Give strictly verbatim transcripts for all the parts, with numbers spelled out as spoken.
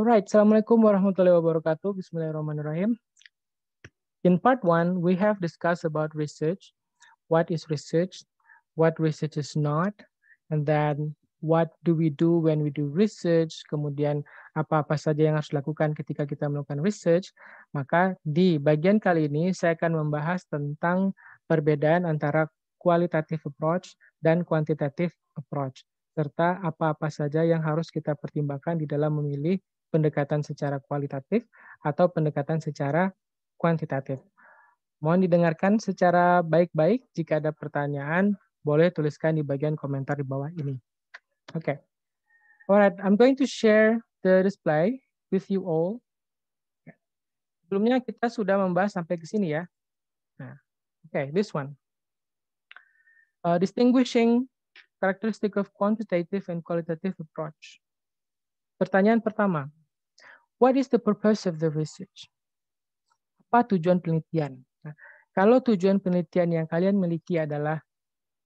Alright, Assalamualaikum warahmatullahi wabarakatuh. Bismillahirrahmanirrahim. In part one, we have discussed about research. What is research? What research is not? And then what do we do when we do research? Kemudian apa-apa saja yang harus dilakukan ketika kita melakukan research? Maka di bagian kali ini saya akan membahas tentang perbedaan antara qualitative approach dan quantitative approach, serta apa-apa saja yang harus kita pertimbangkan di dalam memilih pendekatan secara kualitatif atau pendekatan secara kuantitatif. Mohon didengarkan secara baik-baik. Jika ada pertanyaan, boleh tuliskan di bagian komentar di bawah ini. Oke. Okay. Alright, I'm going to share the display with you all. Okay. Sebelumnya kita sudah membahas sampai ke sini ya. Nah, oke, okay, this one. Uh, distinguishing characteristic of quantitative and qualitative approach. Pertanyaan pertama, what is the purpose of the research? Apa tujuan penelitian? Nah, kalau tujuan penelitian yang kalian miliki adalah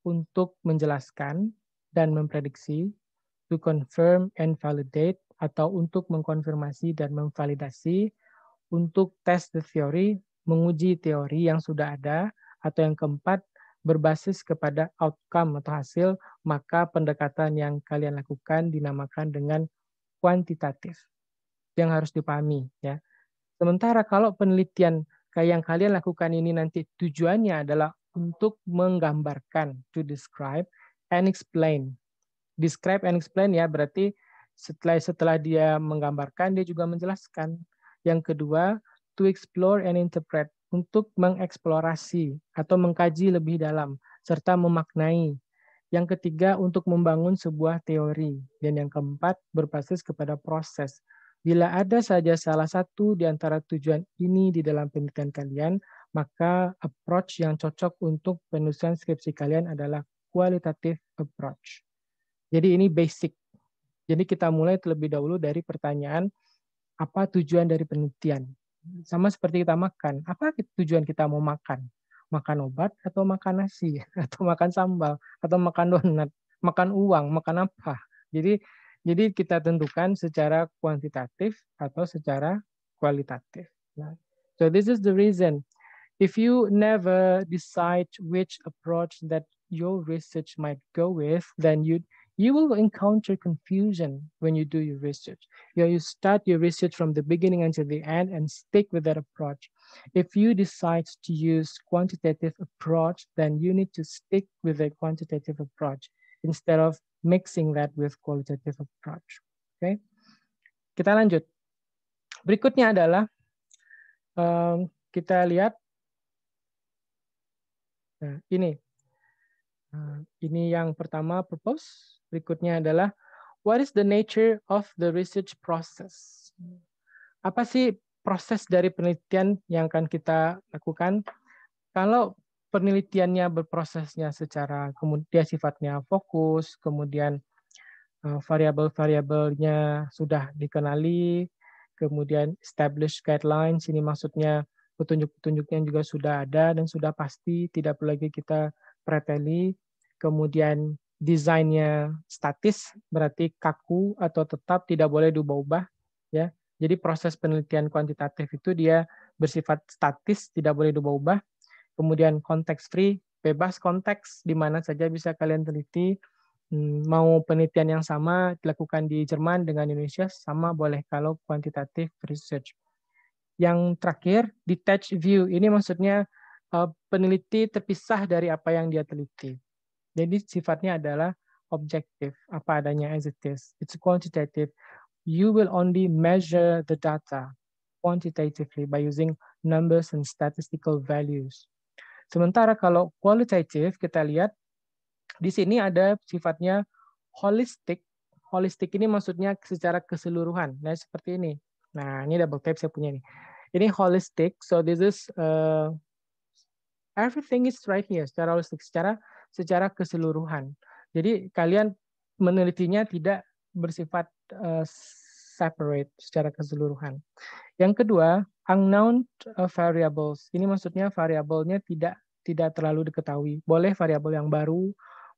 untuk menjelaskan dan memprediksi, to confirm and validate, atau untuk mengkonfirmasi dan memvalidasi, untuk test the theory, menguji teori yang sudah ada, atau yang keempat, berbasis kepada outcome atau hasil, maka pendekatan yang kalian lakukan dinamakan dengan kuantitatif, yang harus dipahami ya. Sementara kalau penelitian yang kalian lakukan ini nanti tujuannya adalah untuk menggambarkan, to describe and explain. Describe and explain ya, berarti setelah setelah dia menggambarkan, dia juga menjelaskan. Yang kedua, to explore and interpret, untuk mengeksplorasi atau mengkaji lebih dalam, serta memaknai. Yang ketiga, untuk membangun sebuah teori. Dan yang keempat, berbasis kepada proses. Bila ada saja salah satu di antara tujuan ini di dalam penelitian kalian, maka approach yang cocok untuk penulisan skripsi kalian adalah qualitative approach. Jadi ini basic. Jadi kita mulai terlebih dahulu dari pertanyaan, apa tujuan dari penelitian? Sama seperti kita makan, apa tujuan kita mau makan? Makan obat atau makan nasi, atau makan sambal, atau makan donat, makan uang, makan apa? Jadi jadi kita tentukan secara kuantitatif atau secara kualitatif. Nah, so this is the reason. If you never decide which approach that your research might go with, then you you will encounter confusion when you do your research. You know, you start your research from the beginning until the end and stick with that approach. If you decide to use quantitative approach, then you need to stick with a quantitative approach instead of mixing that with qualitative approach. Okay, kita lanjut. Berikutnya adalah um, kita lihat nah, ini. Uh, ini yang pertama, purpose. Berikutnya adalah, what is the nature of the research process? Apa sih proses dari penelitian yang akan kita lakukan? Kalau penelitiannya berprosesnya secara, kemudian sifatnya fokus, kemudian variabel-variabelnya sudah dikenali, kemudian established guidelines, ini maksudnya petunjuk-petunjuknya juga sudah ada dan sudah pasti, tidak perlu lagi kita preteli, kemudian desainnya statis, berarti kaku atau tetap, tidak boleh diubah-ubah ya. Jadi proses penelitian kuantitatif itu dia bersifat statis, tidak boleh diubah-ubah. Kemudian konteks free, bebas konteks, di mana saja bisa kalian teliti. Mau penelitian yang sama dilakukan di Jerman dengan Indonesia sama boleh kalau kuantitatif research. Yang terakhir, detached view, ini maksudnya peneliti terpisah dari apa yang dia teliti. Jadi sifatnya adalah objektif, apa adanya as it is. It's quantitative. You will only measure the data quantitatively by using numbers and statistical values. Sementara kalau qualitative, kita lihat di sini ada sifatnya holistik. Holistik ini maksudnya secara keseluruhan. Nah, seperti ini. Nah, ini double tap saya punya ini. Ini holistik. So this is uh, everything is right here. Secara holistik, secara secara keseluruhan. Jadi kalian menelitinya tidak bersifat uh, separate secara keseluruhan. Yang kedua, unknown variables. Ini maksudnya variabelnya tidak tidak terlalu diketahui. Boleh variabel yang baru,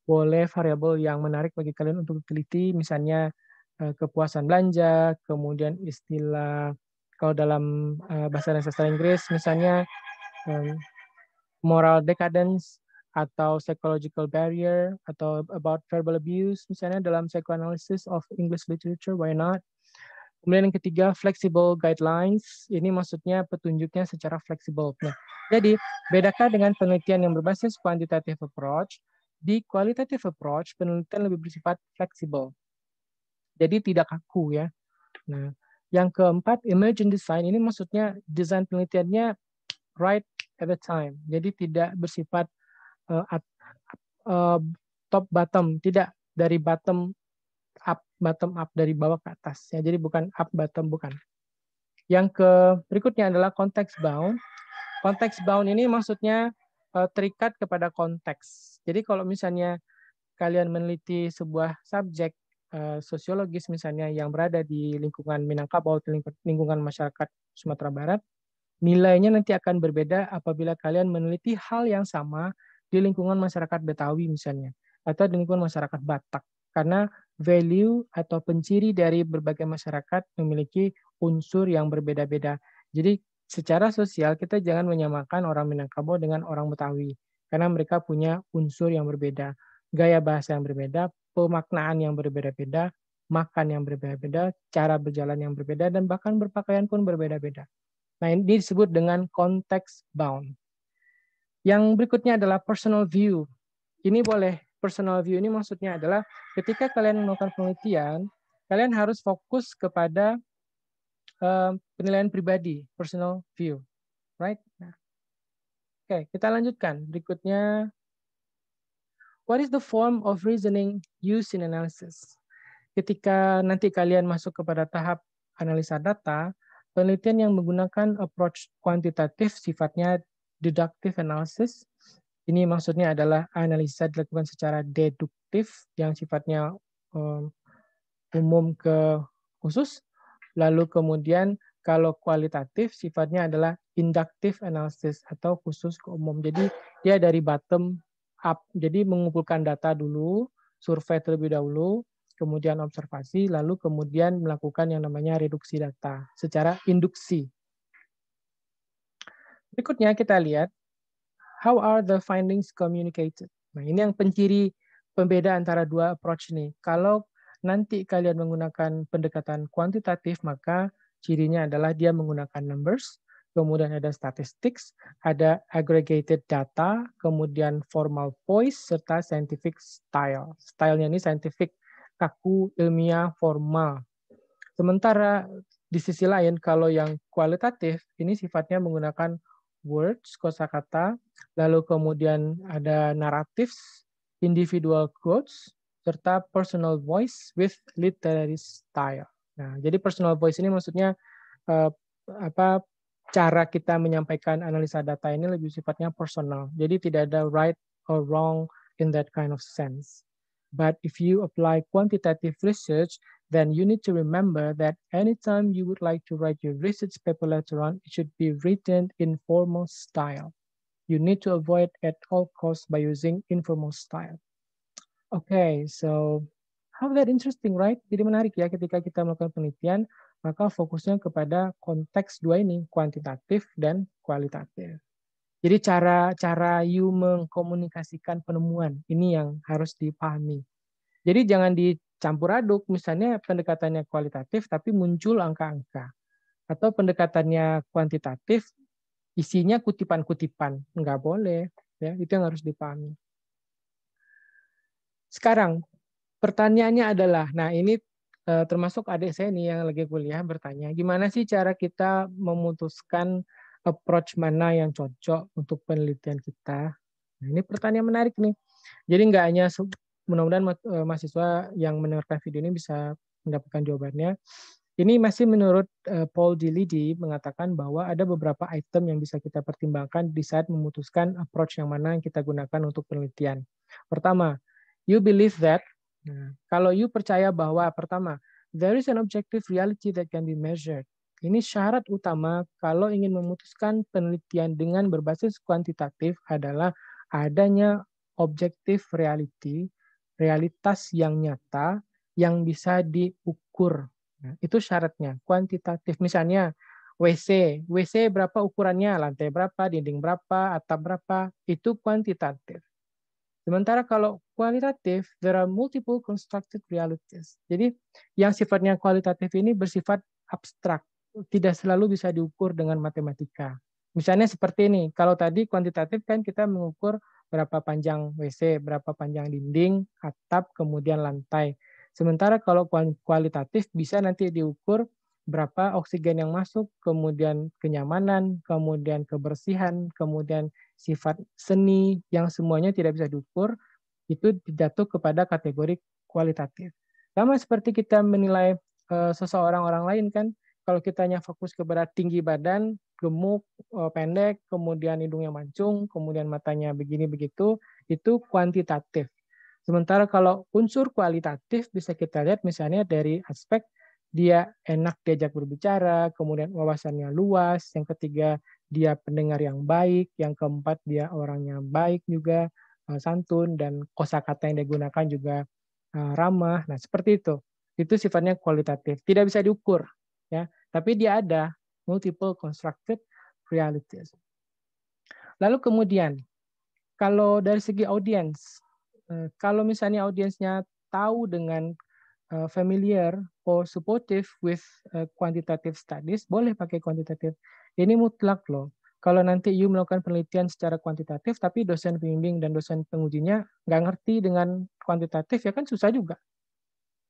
boleh variabel yang menarik bagi kalian untuk diteliti, misalnya kepuasan belanja, kemudian istilah kalau dalam bahasa dan sastra Inggris misalnya moral decadence atau psychological barrier atau about verbal abuse misalnya dalam psychoanalysis of English literature, why not? Kemudian yang ketiga, flexible guidelines. Ini maksudnya petunjuknya secara fleksibel. Nah, jadi, bedakan dengan penelitian yang berbasis quantitative approach, di qualitative approach, penelitian lebih bersifat fleksibel. Jadi, tidak kaku ya. Nah, yang keempat, emergent design. Ini maksudnya desain penelitiannya right at the time. Jadi, tidak bersifat uh, at, uh, top-bottom. Tidak dari bottom up, bottom up dari bawah ke atas ya, jadi bukan up bottom, bukan. Yang ke berikutnya adalah konteks bound. Konteks bound ini maksudnya uh, terikat kepada konteks. Jadi kalau misalnya kalian meneliti sebuah subjek uh, sosiologis misalnya yang berada di lingkungan Minangkabau atau lingkungan masyarakat Sumatera Barat, nilainya nanti akan berbeda apabila kalian meneliti hal yang sama di lingkungan masyarakat Betawi misalnya atau di lingkungan masyarakat Batak, karena value atau penciri dari berbagai masyarakat memiliki unsur yang berbeda-beda. Jadi secara sosial kita jangan menyamakan orang Minangkabau dengan orang Betawi, karena mereka punya unsur yang berbeda, gaya bahasa yang berbeda, pemaknaan yang berbeda-beda, makan yang berbeda-beda, cara berjalan yang berbeda, dan bahkan berpakaian pun berbeda-beda. Nah, ini disebut dengan konteks bound. Yang berikutnya adalah personal view. Ini boleh. Personal view ini maksudnya adalah ketika kalian melakukan penelitian, kalian harus fokus kepada uh, penilaian pribadi, personal view, right? Nah. Oke, okay, kita lanjutkan. Berikutnya, what is the form of reasoning used in analysis? Ketika nanti kalian masuk kepada tahap analisa data, penelitian yang menggunakan approach kuantitatif sifatnya deductive analysis. Ini maksudnya adalah analisa dilakukan secara deduktif yang sifatnya um, umum ke khusus. Lalu kemudian kalau kualitatif sifatnya adalah inductive analysis atau khusus ke umum. Jadi dia dari bottom up. Jadi mengumpulkan data dulu, survei terlebih dahulu, kemudian observasi, lalu kemudian melakukan yang namanya reduksi data secara induksi. Berikutnya kita lihat. How are the findings communicated? Nah, ini yang penciri pembeda antara dua approach ini. Kalau nanti kalian menggunakan pendekatan kuantitatif, maka cirinya adalah dia menggunakan numbers, kemudian ada statistics, ada aggregated data, kemudian formal voice, serta scientific style. Stylenya ini scientific, kaku, ilmiah, formal. Sementara di sisi lain, kalau yang kualitatif, ini sifatnya menggunakan words, kosakata, lalu kemudian ada narratives, individual quotes, serta personal voice with literary style. Nah, jadi personal voice ini maksudnya eh, apa cara kita menyampaikan analisa data ini lebih sifatnya personal. Jadi tidak ada right or wrong in that kind of sense. But if you apply quantitative research, then you need to remember that anytime you would like to write your research paper later on, it should be written in formal style. You need to avoid at all costs by using informal style. Okay, so how that interesting, right? Jadi menarik ya ketika kita melakukan penelitian, maka fokusnya kepada konteks dua ini, kuantitatif dan kualitatif. Jadi cara-cara you mengkomunikasikan penemuan, ini yang harus dipahami. Jadi jangan di campur aduk, misalnya pendekatannya kualitatif tapi muncul angka-angka. Atau pendekatannya kuantitatif, isinya kutipan-kutipan. Nggak boleh. Ya, itu yang harus dipahami. Sekarang, pertanyaannya adalah, nah ini eh, termasuk adik saya nih yang lagi kuliah bertanya, gimana sih cara kita memutuskan approach mana yang cocok untuk penelitian kita? Nah, ini pertanyaan menarik nih. Jadi nggak hanya... Mudah-mudahan mahasiswa yang mendengarkan video ini bisa mendapatkan jawabannya. Ini masih menurut Paul D. Liddy mengatakan bahwa ada beberapa item yang bisa kita pertimbangkan di saat memutuskan approach yang mana yang kita gunakan untuk penelitian. Pertama, you believe that. Nah, kalau you percaya bahwa, pertama, there is an objective reality that can be measured. Ini syarat utama kalau ingin memutuskan penelitian dengan berbasis kuantitatif adalah adanya objective reality, realitas yang nyata yang bisa diukur diukur. Nah, itu syaratnya, kuantitatif. Misalnya W C, W C berapa ukurannya, lantai berapa, dinding berapa, atap berapa, itu kuantitatif. Sementara kalau kualitatif, there are multiple constructed realities. Jadi yang sifatnya kualitatif ini bersifat abstrak, tidak selalu bisa diukur dengan matematika. Misalnya seperti ini, kalau tadi kuantitatif kan kita mengukur berapa panjang W C, berapa panjang dinding, atap, kemudian lantai. Sementara kalau kualitatif bisa nanti diukur berapa oksigen yang masuk, kemudian kenyamanan, kemudian kebersihan, kemudian sifat seni, yang semuanya tidak bisa diukur, itu jatuh kepada kategori kualitatif. Sama seperti kita menilai e, seseorang orang lain kan, kalau kita hanya fokus kepada tinggi badan, gemuk, e, pendek, kemudian hidungnya mancung, kemudian matanya begini begitu, itu kuantitatif. Sementara kalau unsur kualitatif bisa kita lihat misalnya dari aspek dia enak diajak berbicara, kemudian wawasannya luas, yang ketiga dia pendengar yang baik, yang keempat dia orangnya baik juga, santun, dan kosakata yang digunakan juga ramah. Nah, seperti itu. Itu sifatnya kualitatif, tidak bisa diukur, ya. Tapi dia ada multiple constructed realities. Lalu kemudian kalau dari segi audiens, kalau misalnya audiensnya tahu dengan Uh, familiar or supportive with uh, quantitative studies, boleh pakai kuantitatif. Ini mutlak loh. Kalau nanti you melakukan penelitian secara kuantitatif, tapi dosen pembimbing dan dosen pengujinya nggak ngerti dengan kuantitatif, ya kan susah juga.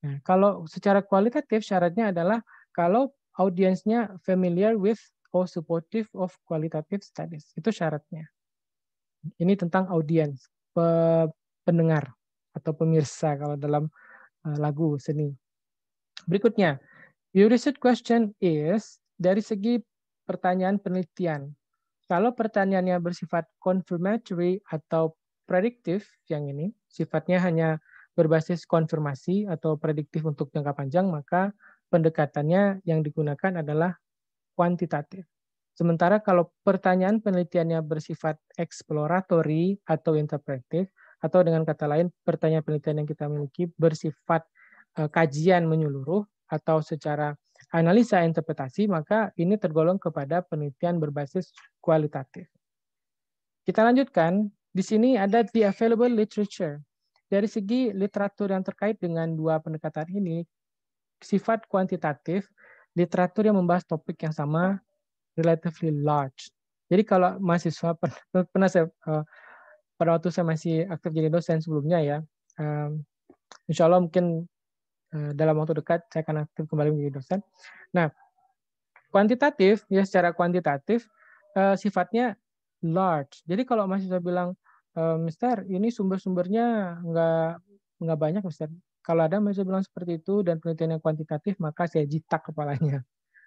Nah, kalau secara kualitatif syaratnya adalah kalau audiensnya familiar with or supportive of qualitative studies, itu syaratnya. Ini tentang audiens, pendengar atau pemirsa kalau dalam lagu seni. Berikutnya, your research question is, dari segi pertanyaan penelitian. Kalau pertanyaannya bersifat confirmatory atau prediktif, yang ini sifatnya hanya berbasis konfirmasi atau prediktif untuk jangka panjang, maka pendekatannya yang digunakan adalah kuantitatif. Sementara kalau pertanyaan penelitiannya bersifat exploratory atau interpretif, atau dengan kata lain, pertanyaan penelitian yang kita miliki bersifat uh, kajian menyeluruh atau secara analisa interpretasi, maka ini tergolong kepada penelitian berbasis kualitatif. Kita lanjutkan, di sini ada the available literature. Dari segi literatur yang terkait dengan dua pendekatan ini, sifat kuantitatif, literatur yang membahas topik yang sama, relatively large. Jadi kalau mahasiswa pernah, pernah saya uh, pada waktu saya masih aktif jadi dosen sebelumnya ya, um, insya Allah mungkin uh, dalam waktu dekat saya akan aktif kembali menjadi dosen. Nah, kuantitatif, ya secara kuantitatif uh, sifatnya large. Jadi kalau mahasiswa bilang, e, Mister ini sumber-sumbernya nggak nggak banyak Mister. Kalau ada mahasiswa bilang seperti itu dan penelitiannya kuantitatif, maka saya jitak kepalanya.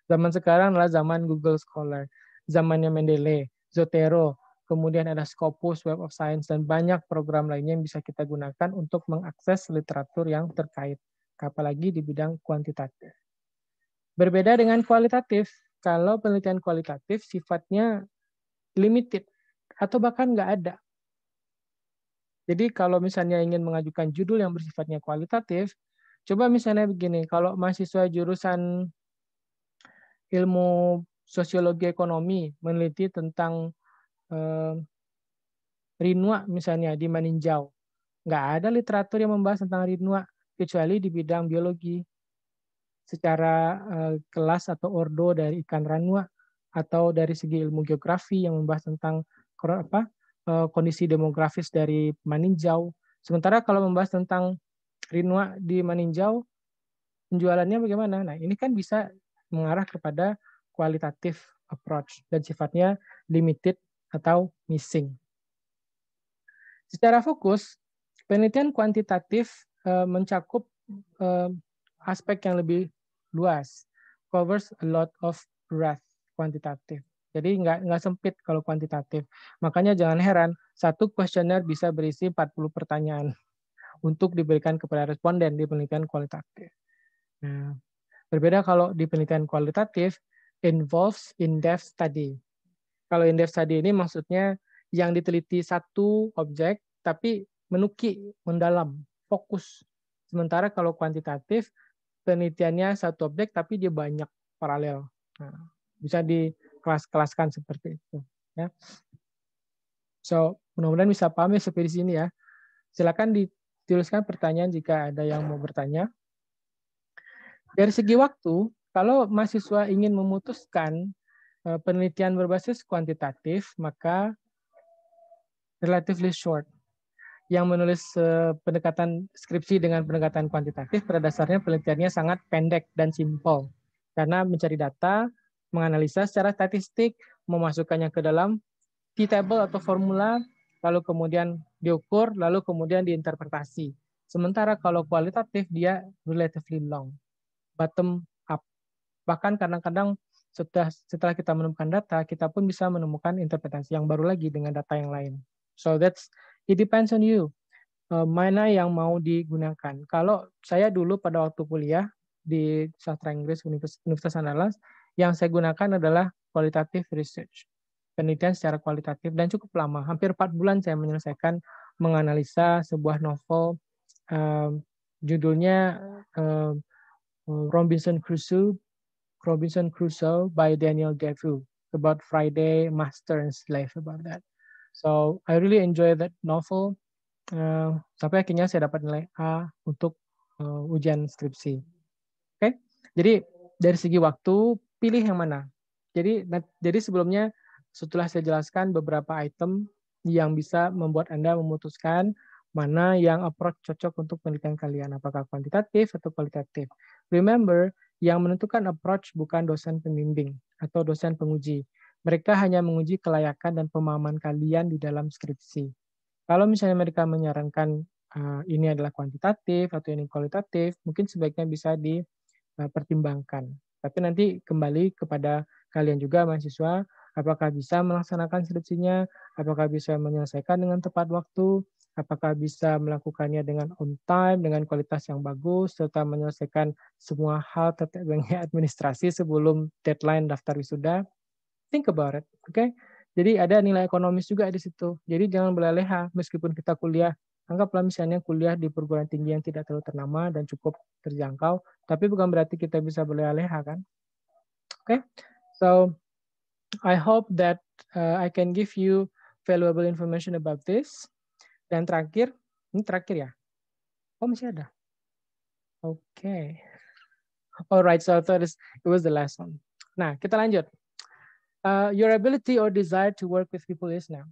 Zaman sekarang adalah zaman Google Scholar, zamannya Mendeley, Zotero, kemudian ada Scopus, Web of Science, dan banyak program lainnya yang bisa kita gunakan untuk mengakses literatur yang terkait, apalagi di bidang kuantitatif. Berbeda dengan kualitatif, kalau penelitian kualitatif sifatnya limited, atau bahkan nggak ada. Jadi kalau misalnya ingin mengajukan judul yang bersifatnya kualitatif, coba misalnya begini, kalau mahasiswa jurusan ilmu sosiologi ekonomi meneliti tentang Rinua misalnya di Maninjau, nggak ada literatur yang membahas tentang Rinua kecuali di bidang biologi secara kelas atau ordo dari ikan Ranua, atau dari segi ilmu geografi yang membahas tentang apa kondisi demografis dari Maninjau. Sementara kalau membahas tentang Rinua di Maninjau, penjualannya bagaimana? Nah, ini kan bisa mengarah kepada kualitatif approach dan sifatnya limited atau missing. Secara fokus, penelitian kuantitatif mencakup aspek yang lebih luas, covers a lot of breadth kuantitatif. Jadi nggak nggak sempit kalau kuantitatif. Makanya jangan heran, satu kuesioner bisa berisi empat puluh pertanyaan untuk diberikan kepada responden di penelitian kualitatif. Nah, berbeda kalau di penelitian kualitatif, involves in-depth study. Kalau in-depth study ini maksudnya yang diteliti satu objek, tapi menuki, mendalam, fokus. Sementara kalau kuantitatif, penelitiannya satu objek tapi dia banyak paralel. Nah, bisa dikelas-kelaskan seperti itu. Ya. So, mudah-mudahan bisa paham ya seperti ini ya. Silakan dituliskan pertanyaan jika ada yang mau bertanya. Dari segi waktu, kalau mahasiswa ingin memutuskan penelitian berbasis kuantitatif, maka relatively short. Yang menulis pendekatan skripsi dengan pendekatan kuantitatif pada dasarnya penelitiannya sangat pendek dan simpel. Karena mencari data, menganalisa secara statistik, memasukkannya ke dalam T-table atau formula, lalu kemudian diukur, lalu kemudian diinterpretasi. Sementara kalau kualitatif dia relatively long, bottom up. Bahkan kadang-kadang setelah, setelah kita menemukan data, kita pun bisa menemukan interpretasi yang baru lagi dengan data yang lain. So that's it depends on you, uh, mana yang mau digunakan. Kalau saya dulu pada waktu kuliah di Sastra Inggris Universitas Andalas, yang saya gunakan adalah qualitative research, penelitian secara kualitatif dan cukup lama, hampir empat bulan saya menyelesaikan menganalisa sebuah novel, uh, judulnya uh, Robinson Crusoe, Robinson Crusoe by Daniel Defoe, about Friday, master and slave, about that. So I really enjoy that novel. Uh, sampai akhirnya saya dapat nilai A untuk uh, ujian skripsi. Oke, okay? Jadi dari segi waktu pilih yang mana. Jadi, nah, jadi sebelumnya setelah saya jelaskan beberapa item yang bisa membuat Anda memutuskan mana yang approach cocok untuk penelitian kalian, apakah kuantitatif atau kualitatif. Remember, yang menentukan approach bukan dosen pembimbing atau dosen penguji. Mereka hanya menguji kelayakan dan pemahaman kalian di dalam skripsi. Kalau misalnya mereka menyarankan uh, ini adalah kuantitatif atau ini kualitatif, mungkin sebaiknya bisa dipertimbangkan. Tapi nanti kembali kepada kalian juga mahasiswa, apakah bisa melaksanakan skripsinya, apakah bisa menyelesaikan dengan tepat waktu, apakah bisa melakukannya dengan on time, dengan kualitas yang bagus, serta menyelesaikan semua hal terkait administrasi sebelum deadline daftar wisuda. Think about it, oke? Okay? Jadi ada nilai ekonomis juga di situ. Jadi jangan berleha-leha meskipun kita kuliah. Anggaplah misalnya kuliah di perguruan tinggi yang tidak terlalu ternama dan cukup terjangkau, tapi bukan berarti kita bisa berleha-leha kan? Oke? Okay? So I hope that uh, I can give you valuable information about this. Dan terakhir, ini terakhir ya? Oh masih ada? Oke. Okay. Alright, so I thought it was the last one. Nah kita lanjut. Uh, your ability or desire to work with people is now.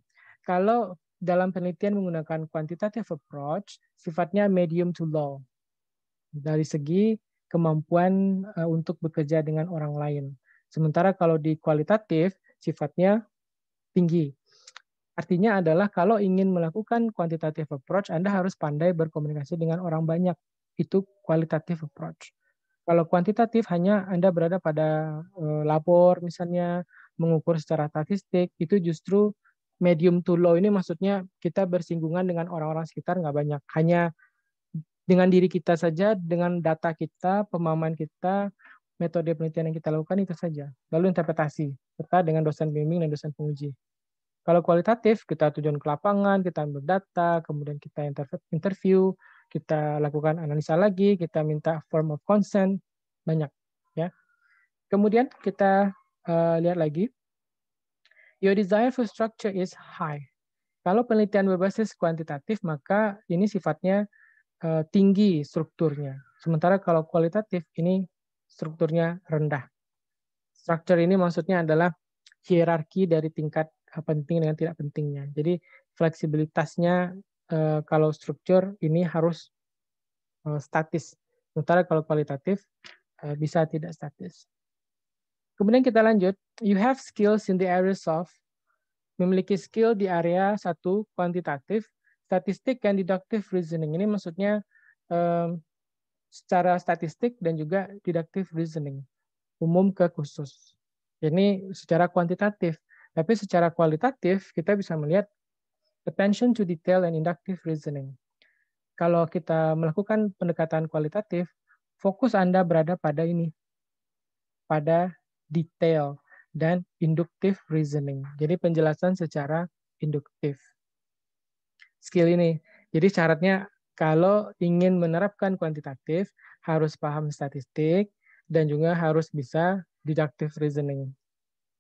Kalau dalam penelitian menggunakan quantitative approach, sifatnya medium to low. Dari segi kemampuan uh, untuk bekerja dengan orang lain. Sementara kalau di kualitatif, sifatnya tinggi. Artinya adalah kalau ingin melakukan quantitative approach, Anda harus pandai berkomunikasi dengan orang banyak. Itu qualitative approach. Kalau kuantitatif hanya Anda berada pada uh, labor misalnya, mengukur secara statistik, itu justru medium to low. Ini maksudnya kita bersinggungan dengan orang-orang sekitar nggak banyak. Hanya dengan diri kita saja, dengan data kita, pemahaman kita, metode penelitian yang kita lakukan itu saja. Lalu interpretasi, serta dengan dosen bimbing dan dosen penguji. Kalau kualitatif, kita tujuan ke lapangan, kita ambil data, kemudian kita interview, kita lakukan analisa lagi, kita minta form of consent, banyak. Ya. Kemudian kita Uh, lihat lagi, your desire for structure is high. Kalau penelitian berbasis kuantitatif, maka ini sifatnya uh, tinggi strukturnya. Sementara kalau kualitatif, ini strukturnya rendah. Structure ini maksudnya adalah hierarki dari tingkat penting dengan tidak pentingnya. Jadi fleksibilitasnya uh, kalau struktur ini harus uh, statis. Sementara kalau kualitatif uh, bisa tidak statis. Kemudian kita lanjut, you have skills in the areas of, memiliki skill di area satu, kuantitatif, statistik, and deductive reasoning. Ini maksudnya um, secara statistik dan juga deductive reasoning, umum ke khusus. Ini secara kuantitatif, tapi secara kualitatif kita bisa melihat attention to detail and inductive reasoning. Kalau kita melakukan pendekatan kualitatif, fokus Anda berada pada ini, pada detail dan inductive reasoning. Jadi penjelasan secara induktif. Skill ini. Jadi syaratnya kalau ingin menerapkan kuantitatif harus paham statistik, dan juga harus bisa deductive reasoning.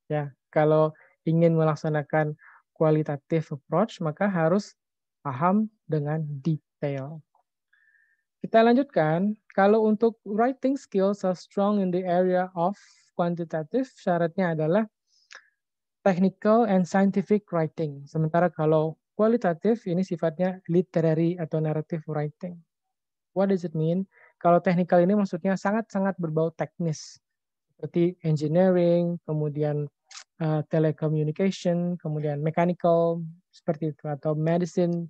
Ya, kalau ingin melaksanakan qualitative approach, maka harus paham dengan detail. Kita lanjutkan, kalau untuk writing skills are strong in the area of quantitative, syaratnya adalah technical and scientific writing. Sementara kalau qualitative, ini sifatnya literary atau narrative writing. What does it mean? Kalau technical ini maksudnya sangat-sangat berbau teknis, seperti engineering, kemudian uh, telecommunication, kemudian mechanical, seperti itu, atau medicine,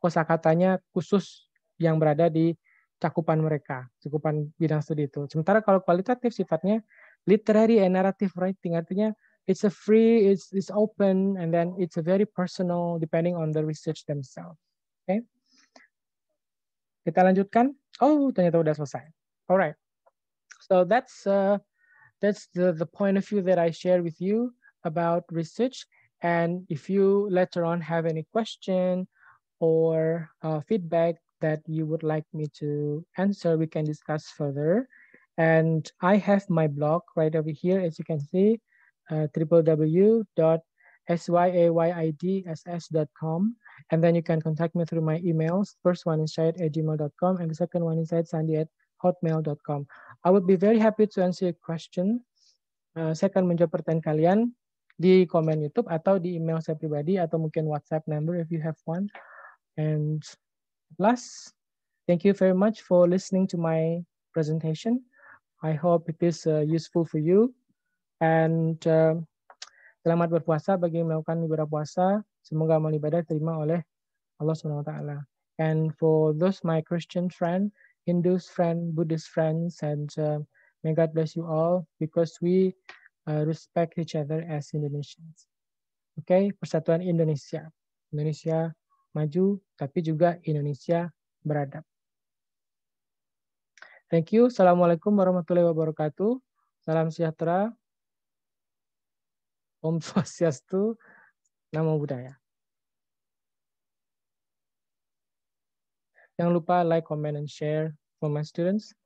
kosakatanya khusus yang berada di cakupan mereka, cakupan bidang studi itu. Sementara kalau kualitatif sifatnya literary and narrative writing, artinya it's a free, it's, it's open, and then it's a very personal depending on the research themselves. Okay. Kita lanjutkan. Oh, ternyata udah selesai. Alright, so that's uh, that's the the point of view that I share with you about research. And if you later on have any question or uh, feedback that you would like me to answer, we can discuss further. And I have my blog right over here, as you can see, uh, w w w dot s y a y i d s s dot com. And then you can contact me through my emails. First one is syahid at gmail dot com, and the second one is syahid sandi at hotmail dot com. I would be very happy to answer your question. Uh, saya akan menjawab pertanyaan kalian di komen YouTube atau di email saya pribadi, atau mungkin WhatsApp number if you have one. And last, thank you very much for listening to my presentation. I hope it is uh, useful for you. And uh, selamat berpuasa bagi yang melakukan ibadah puasa. Semoga amal ibadah diterima oleh Allah subhanahu wa taala. And for those my Christian friend, Hindus friend, Buddhist friends, and uh, may God bless you all, because we uh, respect each other as Indonesians. Okay, persatuan Indonesia. Indonesia maju, tapi juga Indonesia beradab. Thank you. Assalamualaikum warahmatullahi wabarakatuh. Salam sejahtera. Om Swastiastu. Namo Buddhaya. Jangan lupa like, comment, and share for my students.